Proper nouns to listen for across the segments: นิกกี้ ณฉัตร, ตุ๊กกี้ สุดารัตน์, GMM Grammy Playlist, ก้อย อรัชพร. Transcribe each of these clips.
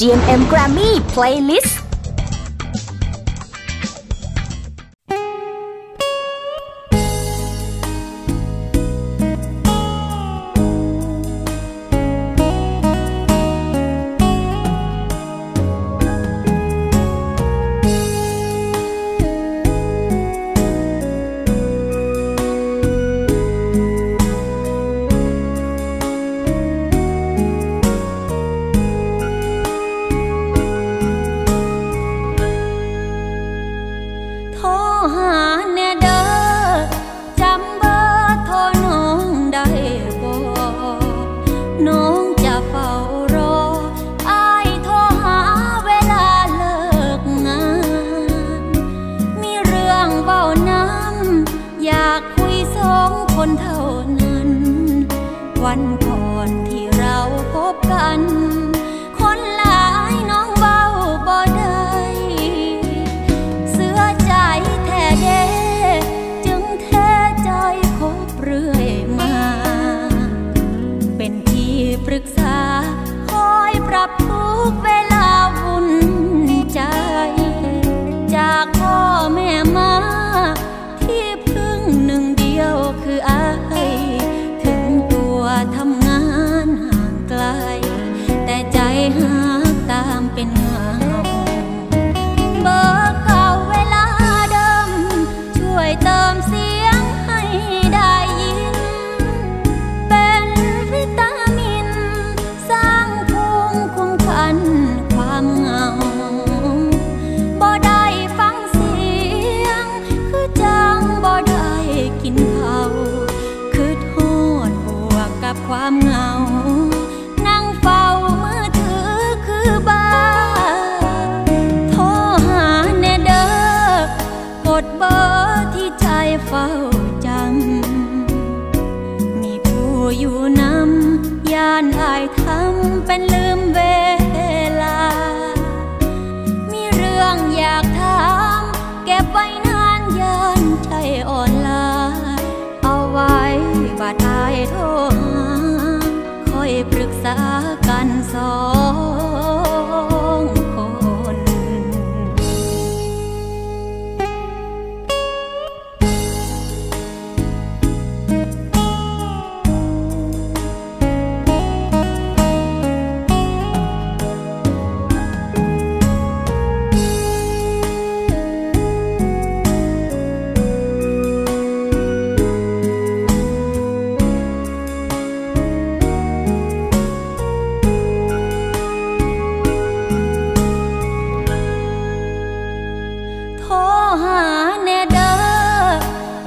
GMM Grammy Playlist วันก่อนที่เราพบกันคนหลายน้องเบาบ่ได้เสื้อใจแท้เด้จึงแท้ใจคบเรื่อยมาเป็นที่ปรึกษาคอยปรับทุกเวลาวุ่นใจจากพ่อแม่มาที่พึ่งหนึ่งเดียวคืออายทำงานห่างไกลแต่ใจหาตามเป็นเงาเบอร์เก่าเวลาเดิมช่วยเติมเสียงให้ได้ยินเป็นวิตามินสร้างภูมิคุ้มกันความเหงาบ่ได้ฟังเสียงคือจังบ่ได้กินข้าวความเหงานั่งเฝ้ามือถือคือบ้าโทรหาแน่เด้อกดเบอร์ที่ใจเฝ้าจำมีผู้อยู่นำย่านอายทำเป็นลืมเวลามีเรื่องอยากถามเก็บไว้นานย่านใจอ่อนล้าเอาไว้บ่ตายโทรปรึกษากันสองคน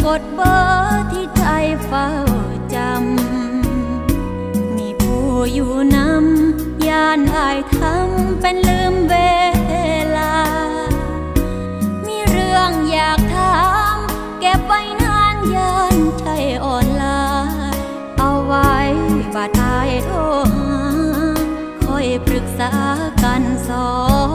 กดเบอร์ที่ใจเฝ้าจำมีผู้อยู่นำย่านอายทำเป็นลืมเวลามีเรื่องอยากถามเก็บไว้นานย่านใจอ่อนล้าเอาไว้บ่ตายโทรหาคอยปรึกษากันสอง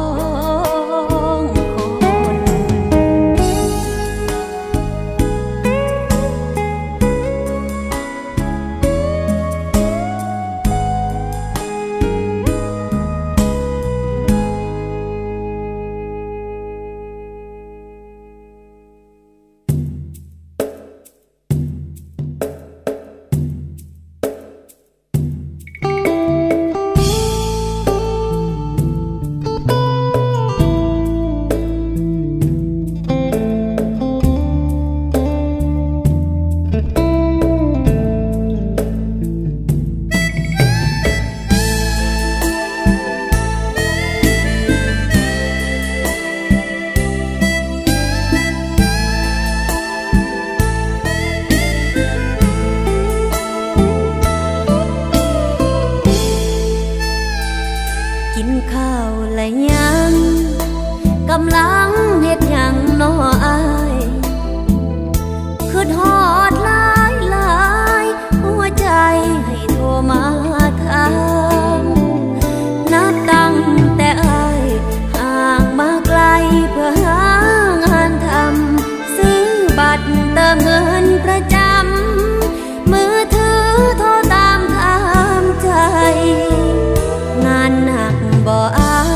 บ่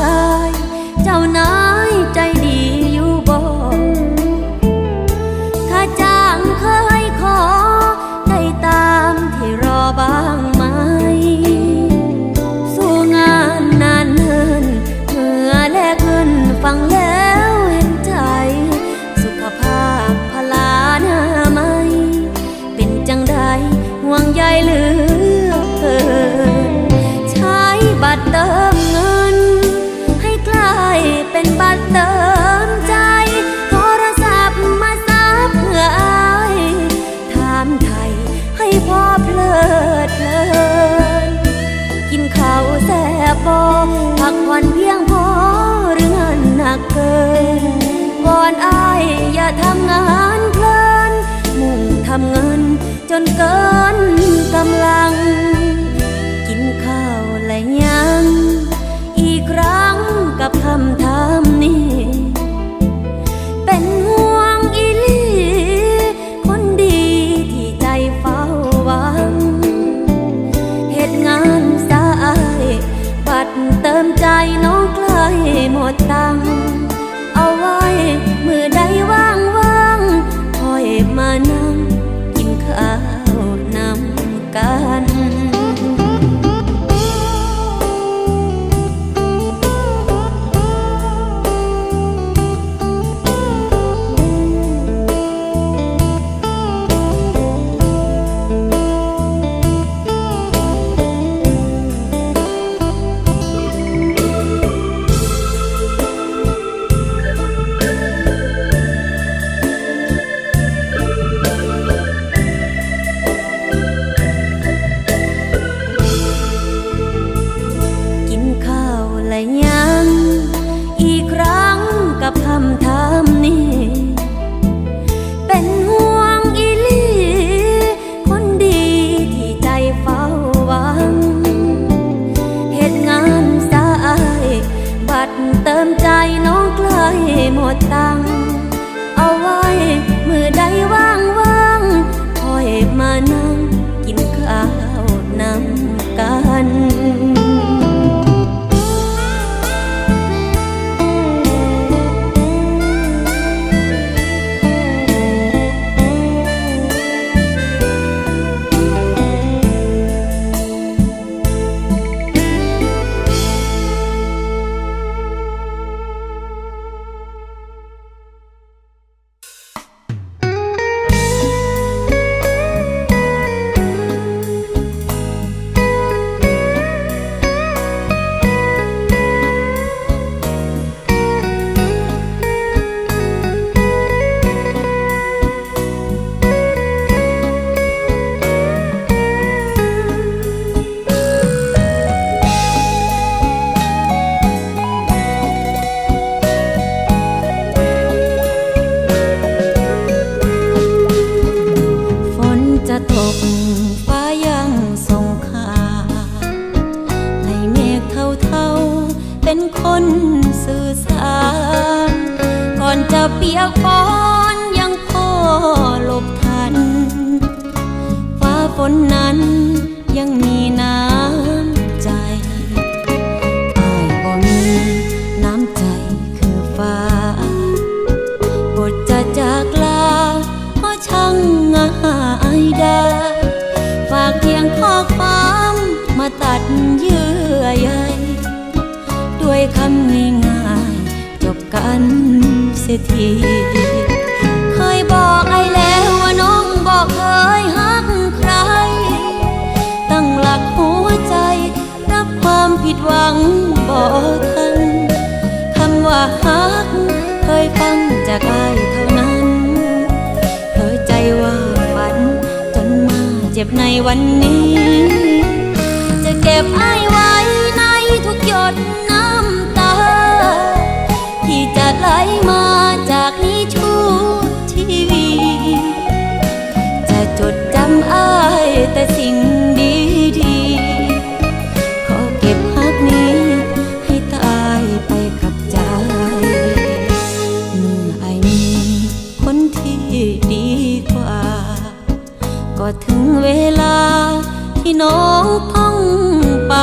ทำงานเพลินมุ่งทำเงินจนเกินกำลังกินข้าวและยังอีกครั้งกับคำถามนี้เป็นห่วงอีหลีคนดีที่ใจเฝ้าหวังเหตุงานสายบัดเติมใจน้องใกล้หมดตังเอาไว้มือใดว่างคอยมานั่งกินข้าวนำกันในวันนี้จะเก็บอ้ายไว้ในทุกหยดน้ำตาที่จะไหลมาจากนี้ชั่วชีวิตจะจดจำอ้ายแต่สิ่งดีๆขอเก็บฮักนี้ให้ตายไปกับใจเมื่ออ้ายมีคนที่ดีกว่าก็ถึงเวลาที่น้องต้องไป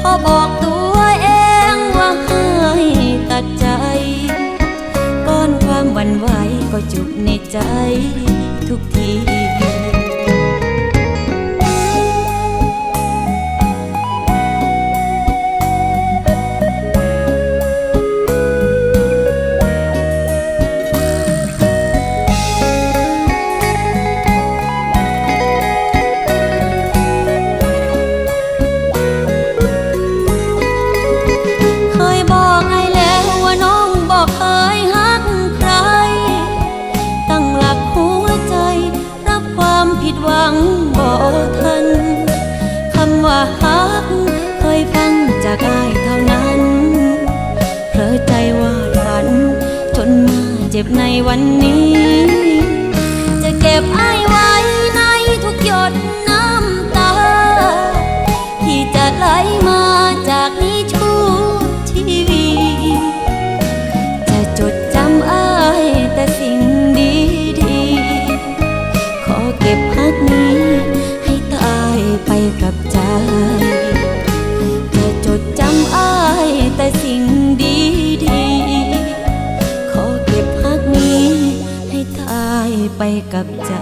พอบอกตัว จ็บในวันนี้จะเก็บอ้ายไว้ในทุกหยดน้ำตาที่จะไหลมาจากนี้ชั่วชีวิตจะจดจำอ้ายแต่สิ่งดีๆขอเก็บฮักนี้ให้ตายไปกับใจจะจดจำอ้ายแต่สิ่งดีๆขอเก็บฮักนี้ให้ตายไปกับใจ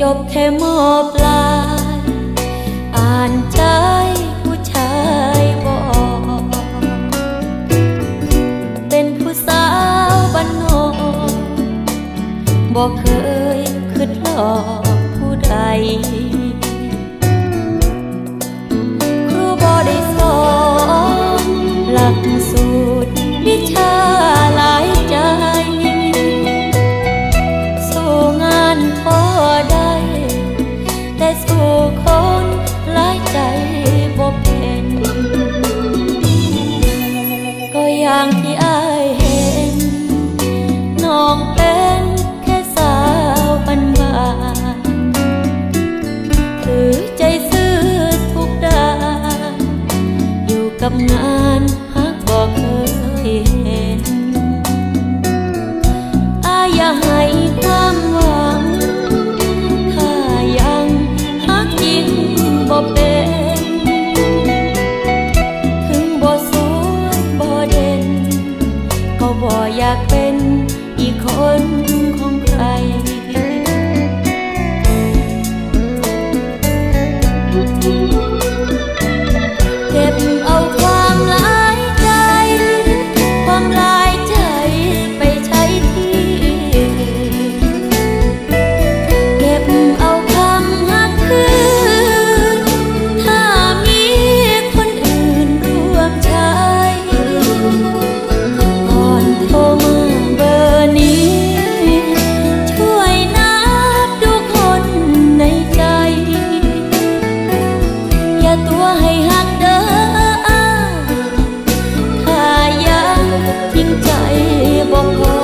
จบแค่มอปลายอ่านใจผู้ชายบอกเป็นผู้สาวบ้านนอกบอกเคยคิดหลอกผู้ใดครูบอได้สอนหลักสูตรวิชาหลายใจสู้งานพอได้แต่สู้คนหลายใจบ่เป็นก็อย่างที่อ้ายเห็นน้องเป็นแค่สาวบ้านบ้านถือใจซื้อทุกด้านอยู่กับงานหากบ่เคยเห็นอ้ายอย่าให้ความหวังถ้ายังหากจริงบ่เป็นถึงบ่สวยบ่เด่นก็บ่อยากเป็นอีกคนของใครเก็บเอาความหลายใจความหลายใจไปใช้ที่เก็บเอาคำหักคืนถ้ามีคนอื่นร่วมใช้ก่อนโทรมาเบอร์นี้ช่วยนับดูคนในใจอย่าตัวให้หักเด้อถ้ายังจริงใจบอกขอ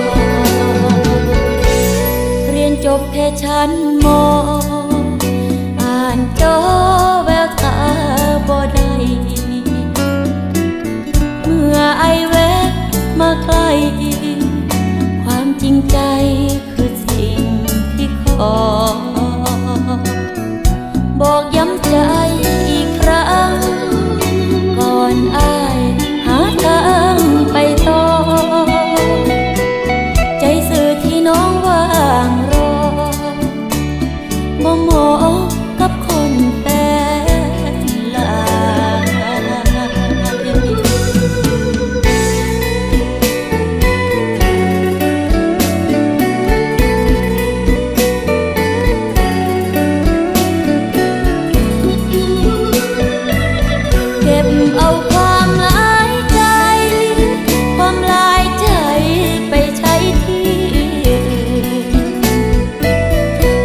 เรียนจบแค่ชั้นม.อ่านจอแววตาบ่ได้เมื่อไอแวะมาใกล้ความจริงใจคือสิ่งที่ขอบอกย้ำใจอีกครั้งก่อนอ้ายหาทางไปต่อใจสื่อที่น้องว่างรอบ่เหมาะกับคนแฟนหลายเก็บเอาความหลายใจความหลายใจไปใช้ที่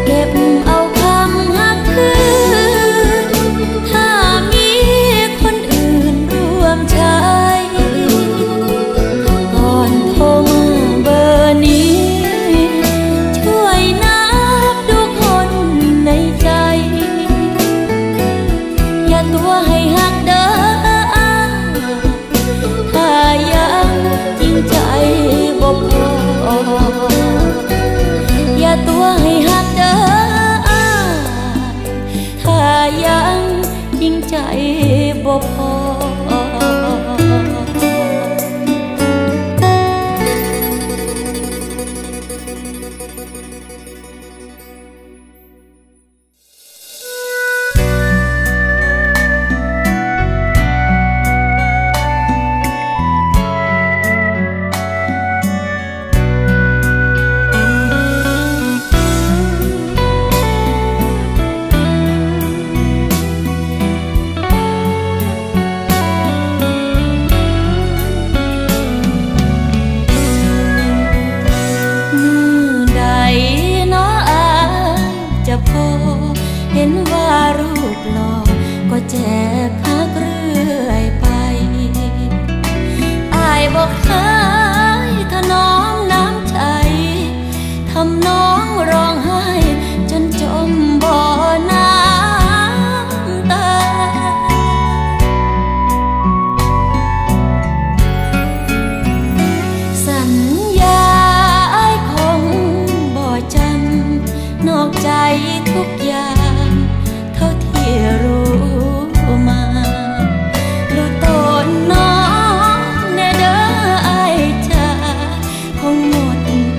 เก็บเอาคำหักคืนถ้ามีคนอื่นร่วมใช้ก่อนโทรมาเบอร์นี้ช่วยนับดูคนในใจอย่าตัวให้หักเด้อถ้ายังจริงใจบ่พออย่าตัวให้หักเด้อถ้ายังจริงใจบ่พอ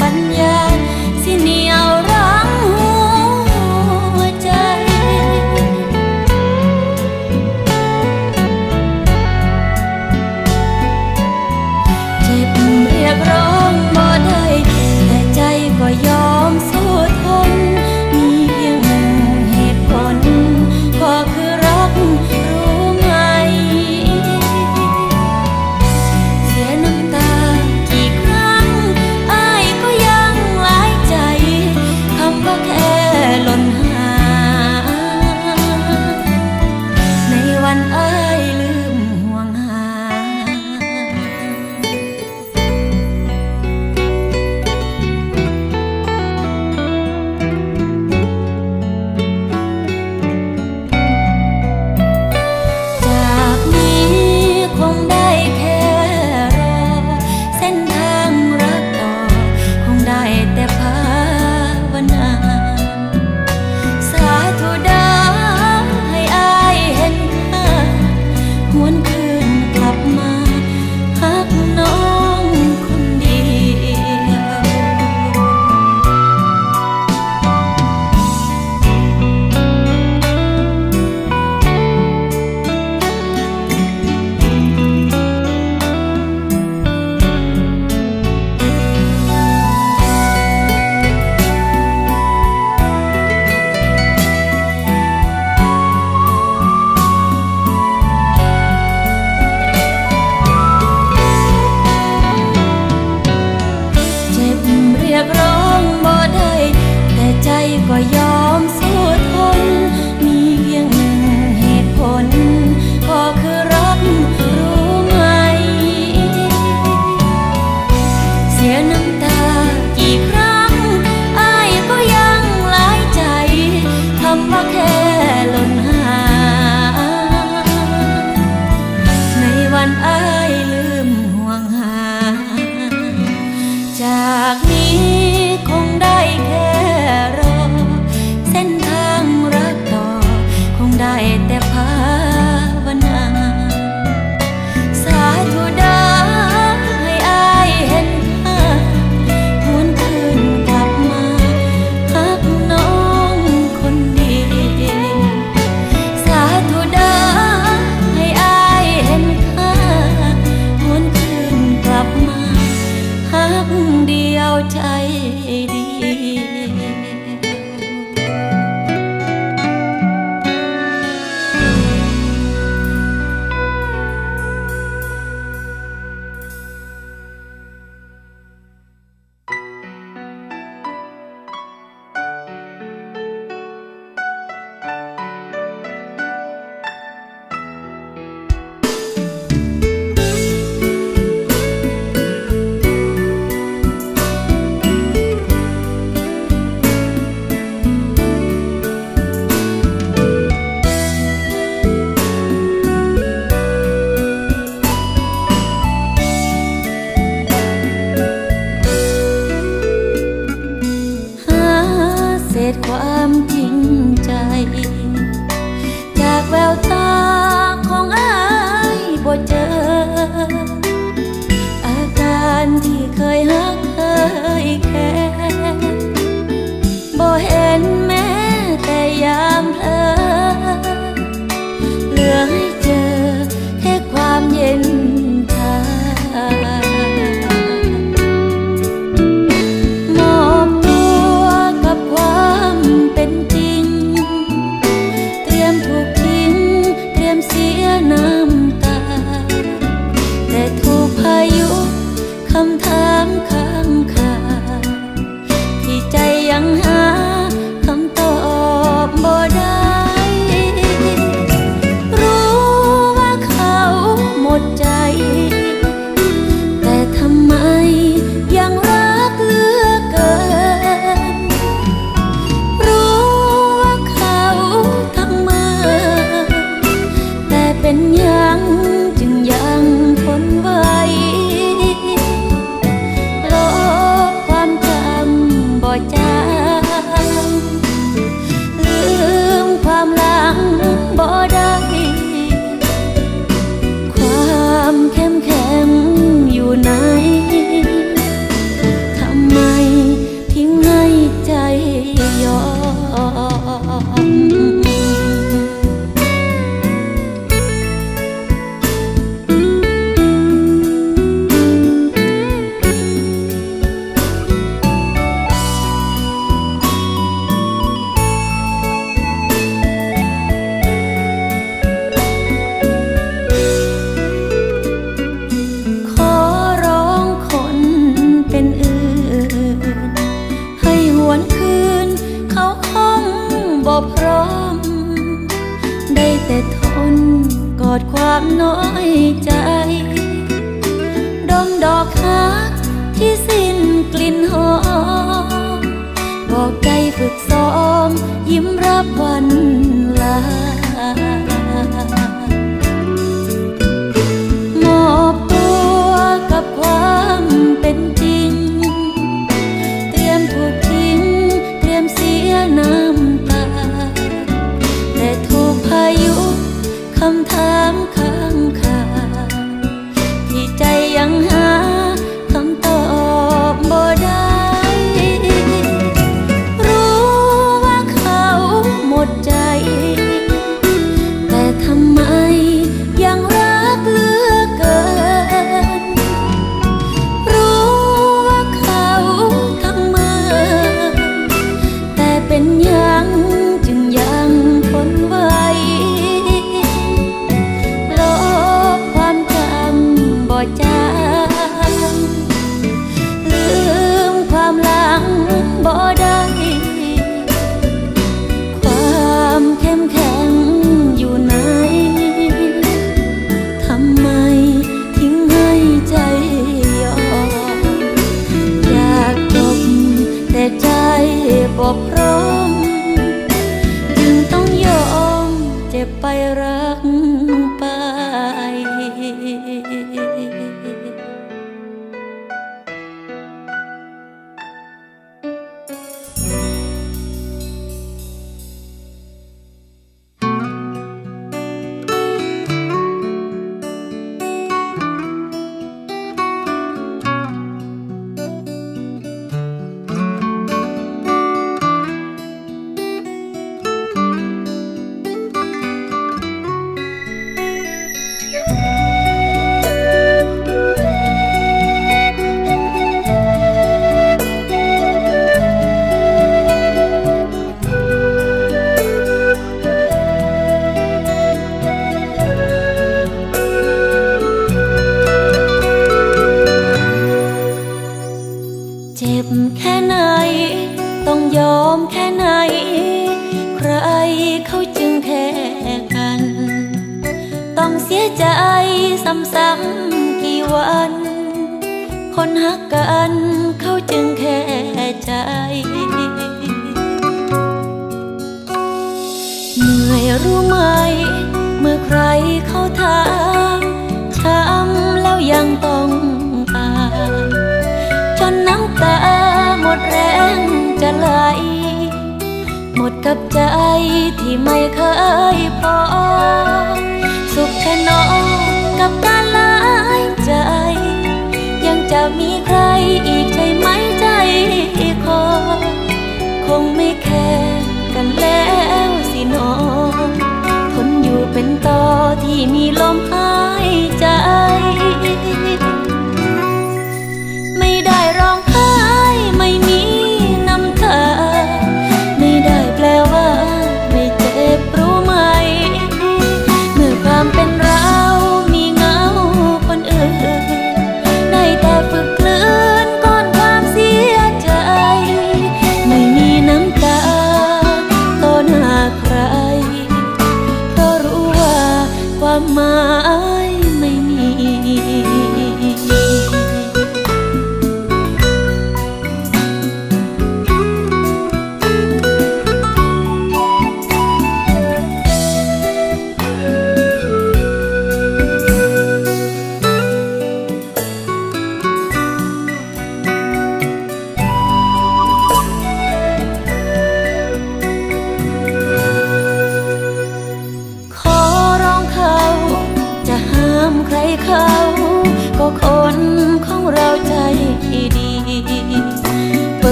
ปัญญาสิเหนียวรั้งหัว ก็ยอมสู้ทนมีเพียงหนึ่งเหตุผลก็คือรักรู้ไหมเสียน้ำตากี่ครั้งอ้ายก็ยังหลายใจทำว่าแค่หล่นหาในวันอ้ายลืมห่วงหาจากนี้คงได้แค่ความจริงใจจากแววตาของอ้ายบ่เจออาการที่เคยฮักเคยแค่บ่เห็นแม้แต่ยามเผลอเหลือให้เจอแค่ความเย็นชามอบตัวกับความเป็นจริงเตรียมถูกทิ้งเตรียมเสียน้ำตาแต่ถูกพายุคำถามค้างคาที่ใจยังหาคำตอบบ่ได้รู้ว่าเขาหมดใจแต่ทำไมยังรักเหลือเกินรู้ว่าเขาทั้งเมื่อแต่เป็นยังจึงยังทนไว้ลบความจำบ่จางลืมความหลังบ่ได้ความเข้มอยู่ไหนทำไมทิ้งให้ใจยอมกอดความน้อยใจดมดอกฮักที่สิ้นกลิ่นหอมบอกใจฝึกซ้อมยิ้มรับวันลามอบตัวกับความเป็นจริงเตรียมถูกทิ้งเตรียมเสียน้ำตาแต่ถูกพายุคำถามค้างคาที่ใจยังหาคำตอบบ่ได้รู้ว่าเขาหมดใจแต่ทำไมยังรักเหลือเกินรู้ว่าเขาทั้งเมื่อแต่เป็นยังจึงยังทนไว้จางลืมความหลังบ่ได้ บกพร่องจึงต้องยอมเจ็บไปรักไป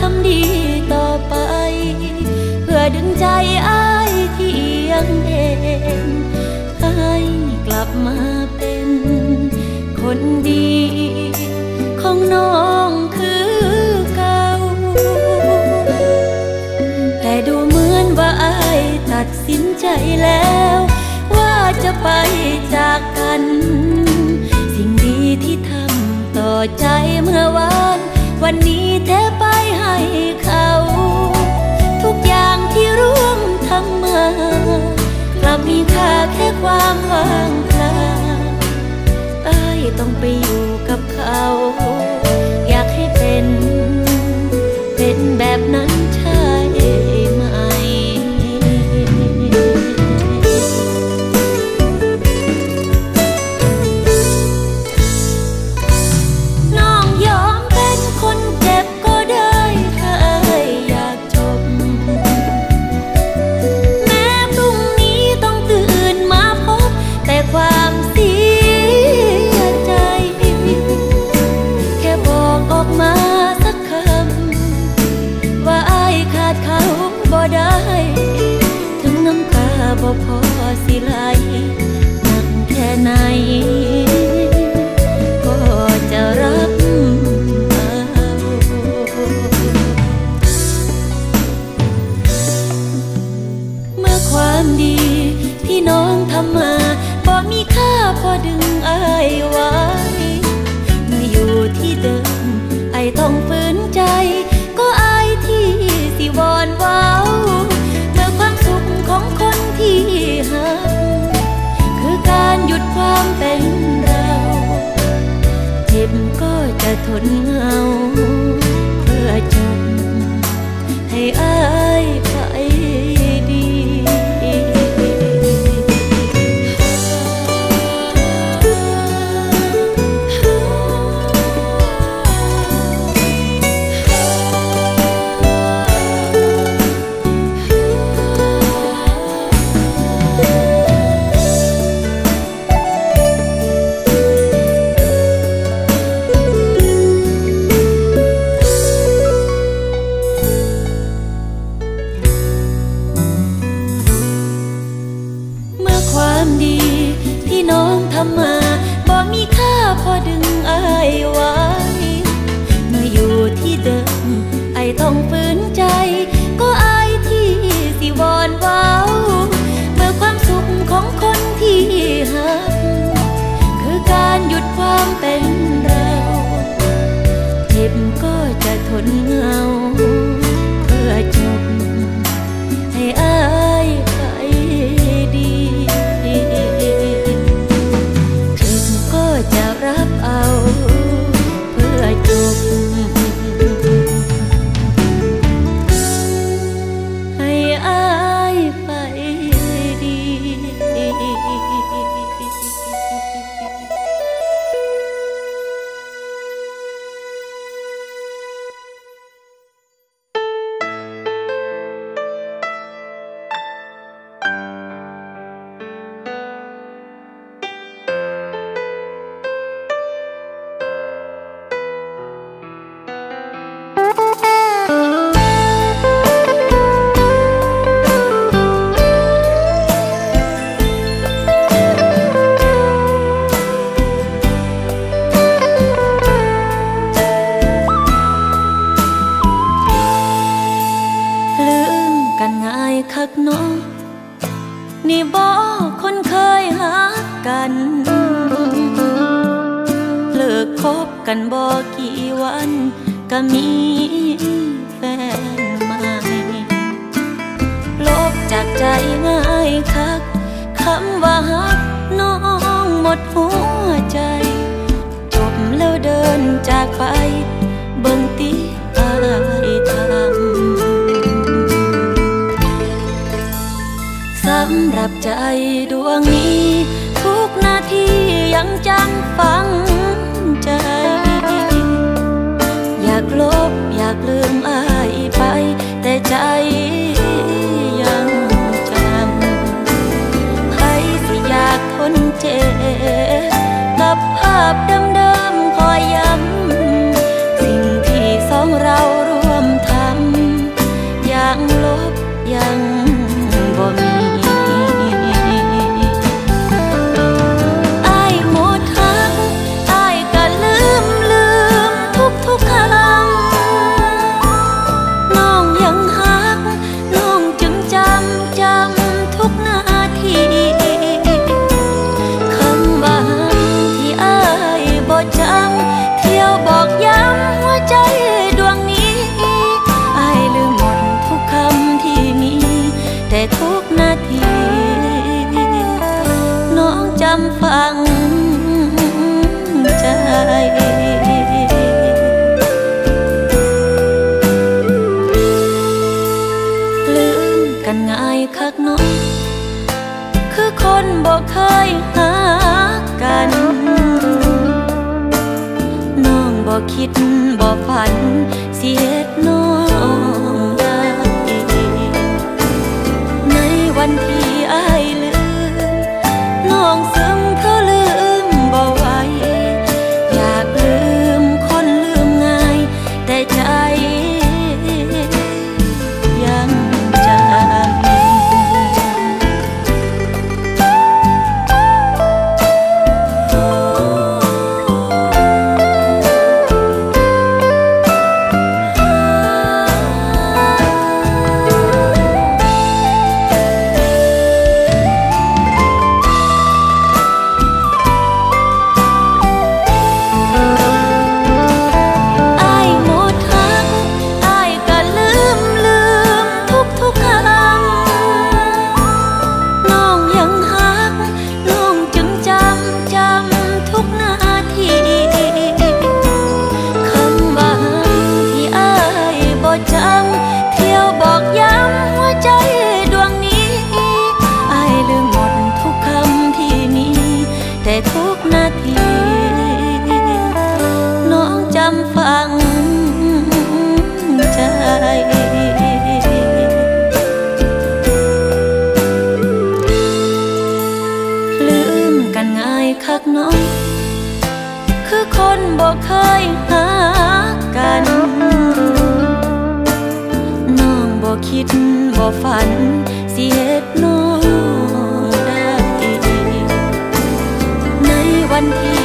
ทำดีต่อไปเพื่อดึงใจอ้ายที่เอียงเด่นให้กลับมาเป็นคนดีของน้องคือเก่าแต่ดูเหมือนว่าอ้ายตัดสินใจแล้วว่าจะไปจากกันสิ่งดีที่ทำต่อใจเมื่อวานวันนี้เทไปให้เขาทุกอย่างที่ร่วมทำมากลับมีค่าแค่ความว่างเปล่าอ้ายต้องไปอยู่กับเขาอยากให้เป็นแบบนั้นใช่ไหมพอสิไหลหนักแค่ไหนก็จะรับเอาเมื่อความดีที่น้องทำมาบ่มีค่าพอดึงอ้ายไว้เมื่ออยู่ที่เดิมไอ้ต้องฝืนใจก็อ้ายที่สิวอนว้าวของคนที่หาคือการหยุดความเป็นเราเจ็บก็จะทนเอาเพื่อจบให้อ้ายไปดีเดิมๆคอยย้ำสิ่งที่สองเราร่วมทำ ยังบ่มีอ้ายหมดหักอ้ายก็ลืมทุกครั้งน้องยังหักน้องจึงจำทุกนาทีคำว่าที่อ้ายบ่จำเที่ยวบอกย้ำหัวใจแต่ทุกนาทีน้องจำฝังใจลืมกันง่ายคักน้องคือคนบ่เคยหากันน้องบ่คิดบ่ฝันสิเฮ็ดน้องวันที่อ้ายลืมน้องซึ้งเขาลืมบ่ไหวอยากลืมคนลืมง่ายแต่ใจยังจำทุกนาทีน้องจำฝังใจลืมกันง่ายคักน้องคือคนบ่เคยหากันน้องบ่คิดบ่ฝันสิเฮ็ดน้องวันที่